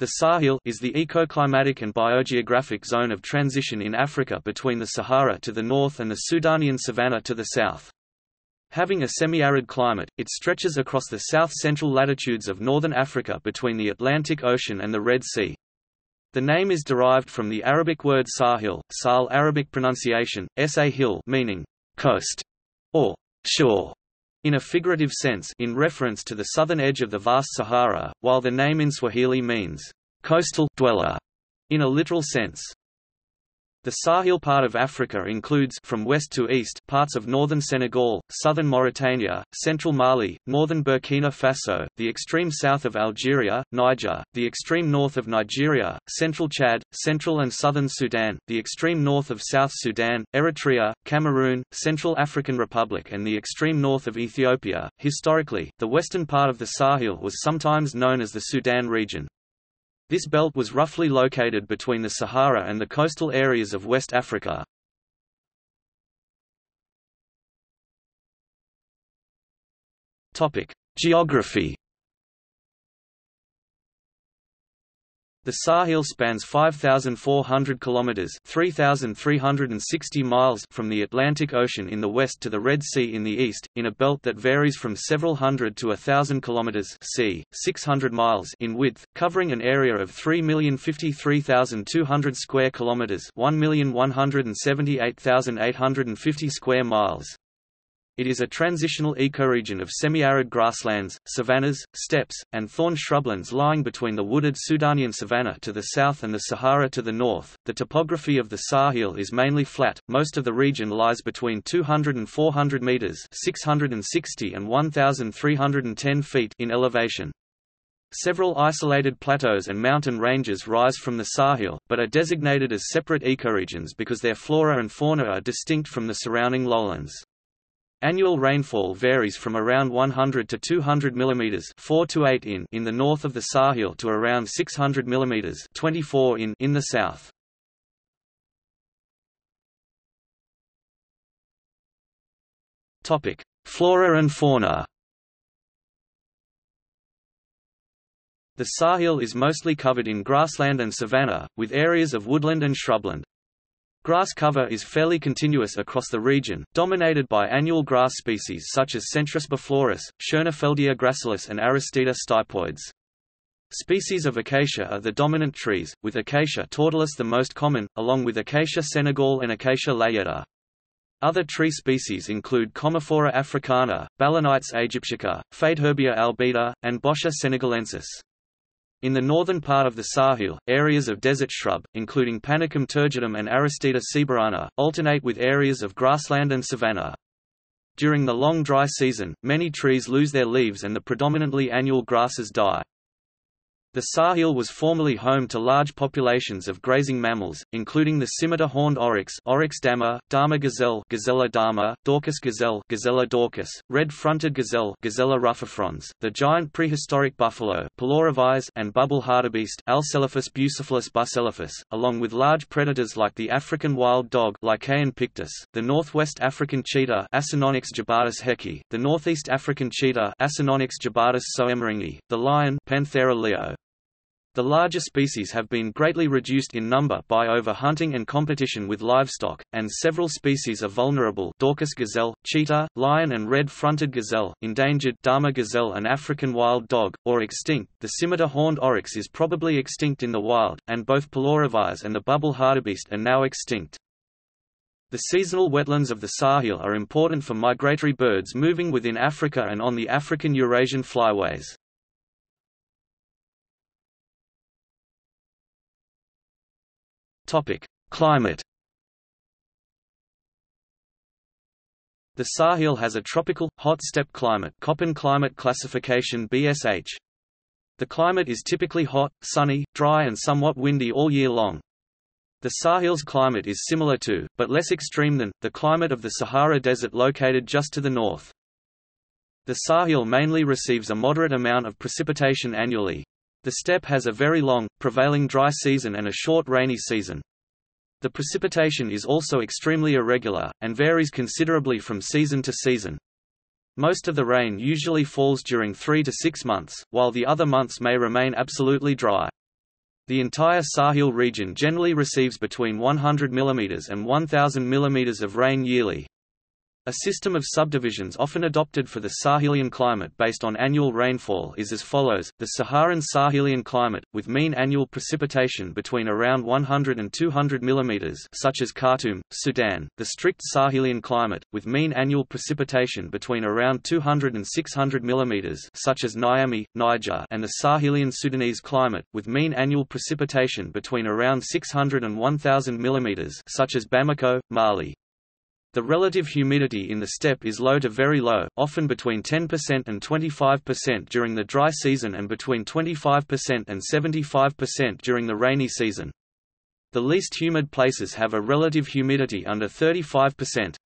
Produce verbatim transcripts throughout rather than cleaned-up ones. The Sahel is the ecoclimatic and biogeographic zone of transition in Africa between the Sahara to the north and the Sudanian savanna to the south. Having a semi-arid climate, it stretches across the south-central latitudes of northern Africa between the Atlantic Ocean and the Red Sea. The name is derived from the Arabic word sāḥil, Sahel Arabic pronunciation, sāḥil, meaning coast or shore, in a figurative sense in reference to the southern edge of the vast Sahara, while the name in Swahili means coastal dweller in a literal sense. The Sahel part of Africa includes from west to east parts of northern Senegal, southern Mauritania, central Mali, northern Burkina Faso, the extreme south of Algeria, Niger, the extreme north of Nigeria, central Chad, central and southern Sudan, the extreme north of South Sudan, Eritrea, Cameroon, Central African Republic, and the extreme north of Ethiopia. Historically, the western part of the Sahel was sometimes known as the Sudan region. This belt was roughly located between the Sahara and the coastal areas of West Africa. Topic: Geography. The Sahel spans five thousand four hundred kilometers (three thousand three hundred sixty miles) from the Atlantic Ocean in the west to the Red Sea in the east, in a belt that varies from several hundred to a thousand kilometers (c. six hundred miles) in width, covering an area of three million fifty-three thousand two hundred square kilometers (one million one hundred seventy-eight thousand eight hundred fifty square miles). It is a transitional ecoregion of semi-arid grasslands, savannas, steppes, and thorn shrublands lying between the wooded Sudanian savanna to the south and the Sahara to the north. The topography of the Sahel is mainly flat. Most of the region lies between two hundred and four hundred meters (six hundred sixty and one thousand three hundred ten feet) in elevation. Several isolated plateaus and mountain ranges rise from the Sahel, but are designated as separate ecoregions because their flora and fauna are distinct from the surrounding lowlands. Annual rainfall varies from around one hundred to two hundred millimeters (four to eight in) in the north of the Sahel to around six hundred millimeters (twenty-four in) in the south. Topic: Flora and fauna. The Sahel is mostly covered in grassland and savanna, with areas of woodland and shrubland. Grass cover is fairly continuous across the region, dominated by annual grass species such as Centropus biflorus, Schoenfeldia gracilis and Aristida stipoides. Species of acacia are the dominant trees, with Acacia tortilis the most common, along with Acacia senegal and Acacia layetta. Other tree species include Commiphora africana, Balanites aegyptiaca, Faidherbia albida, and Boscia senegalensis. In the northern part of the Sahel, areas of desert shrub, including Panicum turgidum and Aristida sibirica, alternate with areas of grassland and savanna. During the long dry season, many trees lose their leaves and the predominantly annual grasses die. The Sahel was formerly home to large populations of grazing mammals, including the scimitar-horned oryx, Oryx dammah, dama gazelle, Gazella dama, dorcas gazelle, Gazella dorcas, red-fronted gazelle, Gazella rufifrons, the giant prehistoric buffalo, Pelorovis, and bubble hartebeest, Alcelaphus buselaphus, along with large predators like the African wild dog, Lycaon pictus, the northwest African cheetah, Asinonyx jubatus hecki, the northeast African cheetah, Asinonyx jubatus soemmeringii, the lion, Panthera leo. The larger species have been greatly reduced in number by over-hunting and competition with livestock, and several species are vulnerable: Dorcas gazelle, cheetah, lion and red-fronted gazelle, endangered dama gazelle and African wild dog, or extinct. The scimitar-horned oryx is probably extinct in the wild, and both Pelorovis and the bubble hartebeest are now extinct. The seasonal wetlands of the Sahel are important for migratory birds moving within Africa and on the African-Eurasian flyways. Topic: Climate. The Sahel has a tropical hot steppe climate, Köppen climate classification B S H. The climate is typically hot, sunny, dry and somewhat windy all year long. The Sahel's climate is similar to, but less extreme than, the climate of the Sahara Desert located just to the north. The Sahel mainly receives a moderate amount of precipitation annually. The steppe has a very long, prevailing dry season and a short rainy season. The precipitation is also extremely irregular, and varies considerably from season to season. Most of the rain usually falls during three to six months, while the other months may remain absolutely dry. The entire Sahel region generally receives between one hundred millimeters and one thousand millimeters of rain yearly. A system of subdivisions often adopted for the Sahelian climate based on annual rainfall is as follows: the Saharan Sahelian climate, with mean annual precipitation between around one hundred and two hundred millimeters, such as Khartoum, Sudan; the strict Sahelian climate, with mean annual precipitation between around two hundred and six hundred millimeters, such as Niamey, Niger; and the Sahelian Sudanese climate, with mean annual precipitation between around six hundred and one thousand millimeters, such as Bamako, Mali. The relative humidity in the steppe is low to very low, often between ten percent and twenty-five percent during the dry season and between twenty-five percent and seventy-five percent during the rainy season. The least humid places have a relative humidity under thirty-five percent.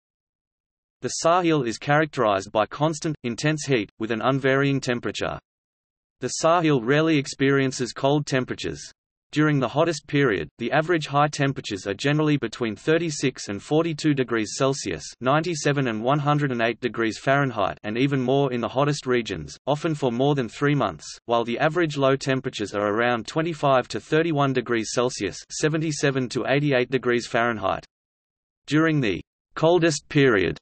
The Sahel is characterized by constant, intense heat, with an unvarying temperature. The Sahel rarely experiences cold temperatures. During the hottest period, the average high temperatures are generally between thirty-six and forty-two degrees Celsius (ninety-seven and one hundred eight degrees Fahrenheit) and even more in the hottest regions, often for more than three months, while the average low temperatures are around twenty-five to thirty-one degrees Celsius (seventy-seven to eighty-eight degrees Fahrenheit). During the coldest period,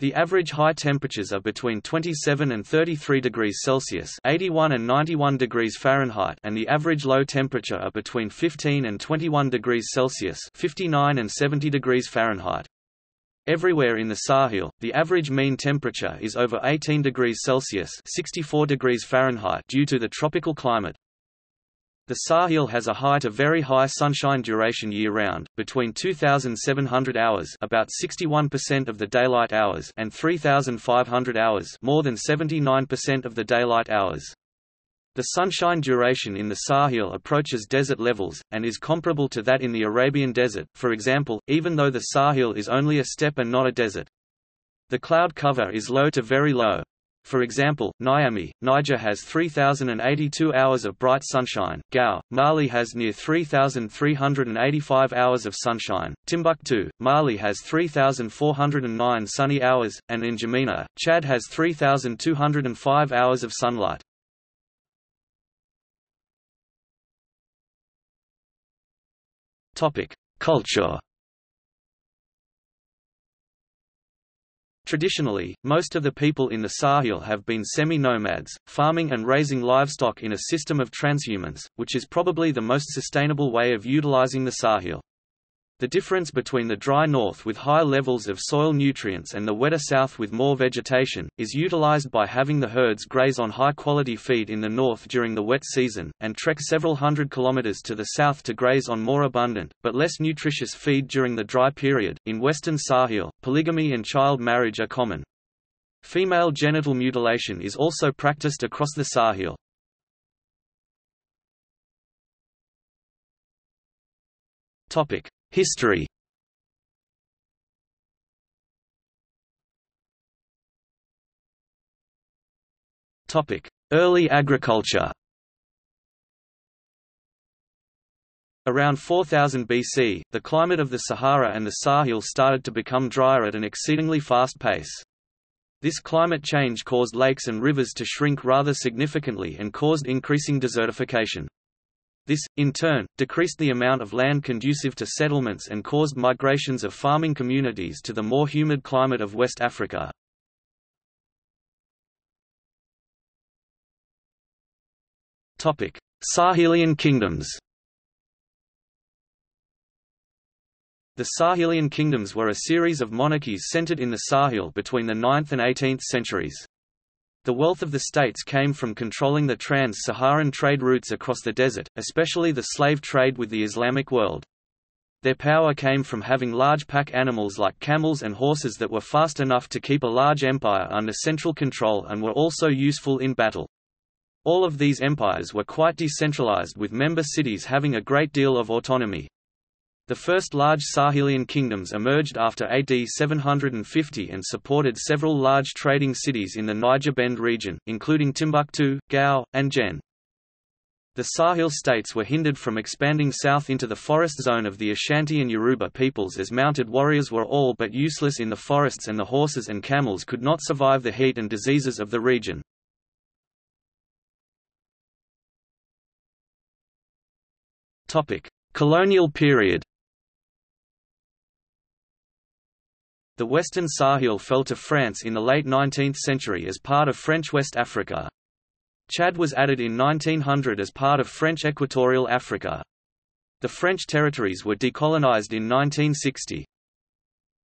the average high temperatures are between twenty-seven and thirty-three degrees Celsius (eighty-one and ninety-one degrees Fahrenheit), and the average low temperature are between fifteen and twenty-one degrees Celsius (fifty-nine and seventy degrees Fahrenheit). Everywhere in the Sahel, the average mean temperature is over eighteen degrees Celsius (sixty-four degrees Fahrenheit) due to the tropical climate. The Sahel has a high to very high sunshine duration year-round, between two thousand seven hundred hours, about sixty-one percent of the daylight hours, and three thousand five hundred hours, more than seventy-nine percent of the daylight hours. The sunshine duration in the Sahel approaches desert levels, and is comparable to that in the Arabian Desert, for example, even though the Sahel is only a steppe and not a desert. The cloud cover is low to very low. For example, Niamey, Niger has three thousand eighty-two hours of bright sunshine, Gao, Mali has near three thousand three hundred eighty-five hours of sunshine, Timbuktu, Mali has three thousand four hundred nine sunny hours, and N'Djamena, Chad has three thousand two hundred five hours of sunlight. Culture. Traditionally, most of the people in the Sahel have been semi-nomads, farming and raising livestock in a system of transhumance, which is probably the most sustainable way of utilizing the Sahel. The difference between the dry north with high levels of soil nutrients and the wetter south with more vegetation, is utilized by having the herds graze on high-quality feed in the north during the wet season, and trek several hundred kilometers to the south to graze on more abundant, but less nutritious feed during the dry period. In Western Sahel, polygamy and child marriage are common. Female genital mutilation is also practiced across the Sahel. History. Early agriculture. Around four thousand B C, the climate of the Sahara and the Sahel started to become drier at an exceedingly fast pace. This climate change caused lakes and rivers to shrink rather significantly and caused increasing desertification. This, in turn, decreased the amount of land conducive to settlements and caused migrations of farming communities to the more humid climate of West Africa. Topic: Sahelian kingdoms. The Sahelian kingdoms were a series of monarchies centered in the Sahel between the ninth and eighteenth centuries. The wealth of the states came from controlling the trans-Saharan trade routes across the desert, especially the slave trade with the Islamic world. Their power came from having large pack animals like camels and horses that were fast enough to keep a large empire under central control and were also useful in battle. All of these empires were quite decentralized, with member cities having a great deal of autonomy. The first large Sahelian kingdoms emerged after A D seven hundred fifty and supported several large trading cities in the Niger Bend region, including Timbuktu, Gao, and Djen. The Sahel states were hindered from expanding south into the forest zone of the Ashanti and Yoruba peoples, as mounted warriors were all but useless in the forests and the horses and camels could not survive the heat and diseases of the region. Colonial period. The Western Sahel fell to France in the late nineteenth century as part of French West Africa. Chad was added in nineteen hundred as part of French Equatorial Africa. The French territories were decolonized in nineteen sixty.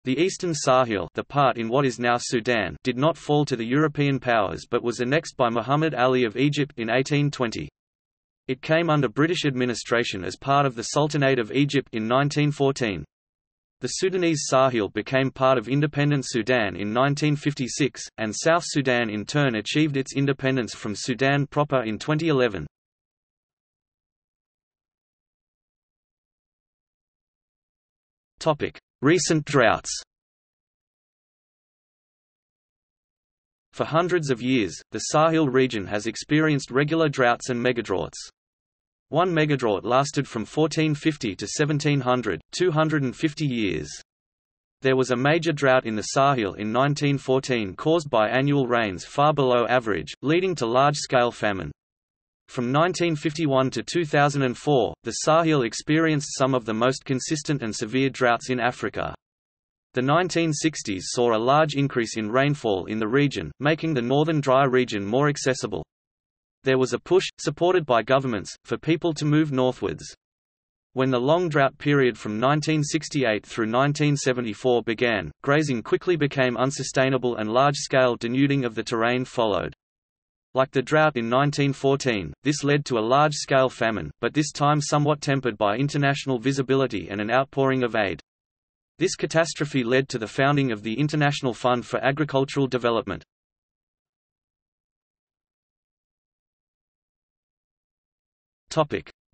The Eastern Sahel, the part in what is now Sudan, did not fall to the European powers but was annexed by Muhammad Ali of Egypt in eighteen twenty. It came under British administration as part of the Sultanate of Egypt in nineteen fourteen. The Sudanese Sahel became part of independent Sudan in nineteen fifty-six, and South Sudan in turn achieved its independence from Sudan proper in twenty eleven. Recent droughts. For hundreds of years, the Sahel region has experienced regular droughts and megadroughts. One megadrought lasted from fourteen fifty to seventeen hundred, two hundred fifty years. There was a major drought in the Sahel in nineteen fourteen caused by annual rains far below average, leading to large-scale famine. From nineteen fifty-one to two thousand four, the Sahel experienced some of the most consistent and severe droughts in Africa. The nineteen sixties saw a large increase in rainfall in the region, making the northern dry region more accessible. There was a push, supported by governments, for people to move northwards. When the long drought period from nineteen sixty-eight through nineteen seventy-four began, grazing quickly became unsustainable and large-scale denuding of the terrain followed. Like the drought in nineteen fourteen, this led to a large-scale famine, but this time somewhat tempered by international visibility and an outpouring of aid. This catastrophe led to the founding of the International Fund for Agricultural Development.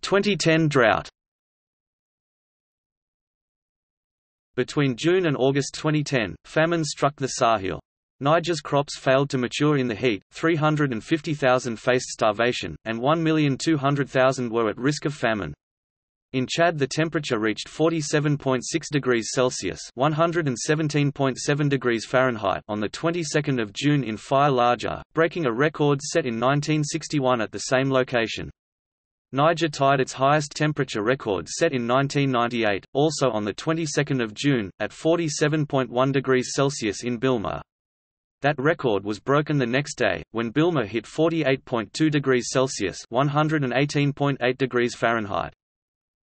twenty ten drought. Between June and August twenty ten, famine struck the Sahel. Niger's crops failed to mature in the heat, three hundred fifty thousand faced starvation, and one million two hundred thousand were at risk of famine. In Chad the temperature reached forty-seven point six degrees Celsius (one hundred seventeen point seven degrees Fahrenheit) on the twenty-second of June in Fire Larger, breaking a record set in nineteen sixty-one at the same location. Niger tied its highest temperature record set in nineteen ninety-eight, also on the twenty-second of June, at forty-seven point one degrees Celsius in Bilma. That record was broken the next day, when Bilma hit forty-eight point two degrees Celsius (one hundred eighteen point eight degrees Fahrenheit).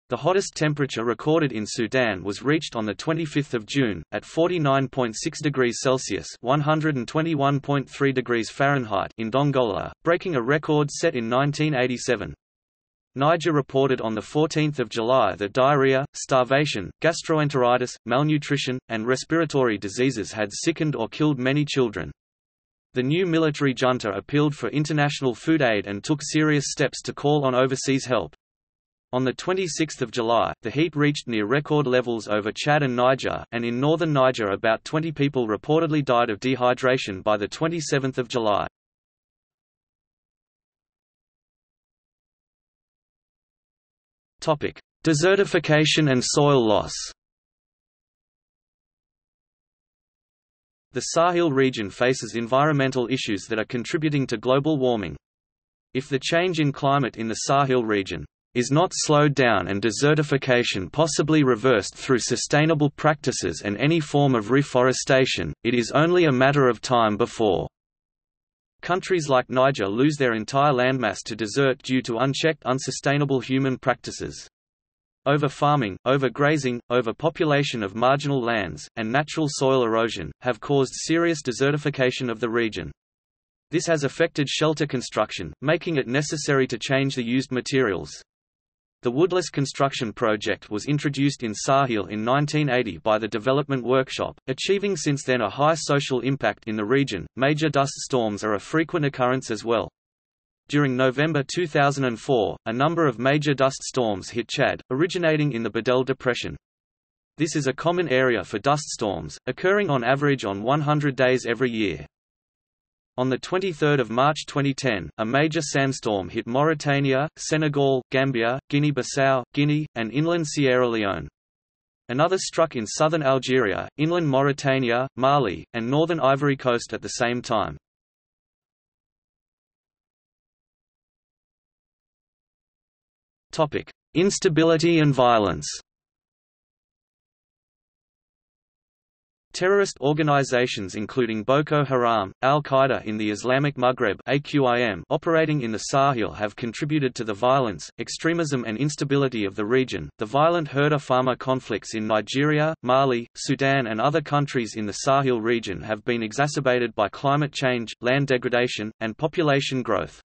The hottest temperature recorded in Sudan was reached on the twenty-fifth of June, at forty-nine point six degrees Celsius (one hundred twenty-one point three degrees Fahrenheit) in Dongola, breaking a record set in nineteen eighty-seven. Niger reported on fourteenth of July that diarrhea, starvation, gastroenteritis, malnutrition, and respiratory diseases had sickened or killed many children. The new military junta appealed for international food aid and took serious steps to call on overseas help. On twenty-sixth of July, the heat reached near record levels over Chad and Niger, and in northern Niger about twenty people reportedly died of dehydration by twenty-seventh of July. Desertification and soil loss. The Sahel region faces environmental issues that are contributing to global warming. If the change in climate in the Sahel region is not slowed down and desertification possibly reversed through sustainable practices and any form of reforestation, it is only a matter of time before countries like Niger lose their entire landmass to desert due to unchecked unsustainable human practices. Over-farming, over-grazing, over-population of marginal lands, and natural soil erosion, have caused serious desertification of the region. This has affected shelter construction, making it necessary to change the used materials. The woodless construction project was introduced in Sahel in nineteen eighty by the Development Workshop, achieving since then a high social impact in the region. Major dust storms are a frequent occurrence as well. During November two thousand four, a number of major dust storms hit Chad, originating in the Bedell Depression. This is a common area for dust storms, occurring on average on one hundred days every year. On twenty-third of March twenty ten, a major sandstorm hit Mauritania, Senegal, Gambia, Guinea-Bissau, Guinea, and inland Sierra Leone. Another struck in southern Algeria, inland Mauritania, Mali, and northern Ivory Coast at the same time. Instability and violence. Terrorist organizations including Boko Haram, Al-Qaeda in the Islamic Maghreb (A Q I M) operating in the Sahel have contributed to the violence, extremism and instability of the region. The violent herder-farmer conflicts in Nigeria, Mali, Sudan and other countries in the Sahel region have been exacerbated by climate change, land degradation, and population growth.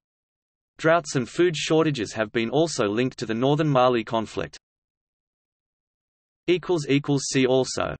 Droughts and food shortages have been also linked to the northern Mali conflict. See also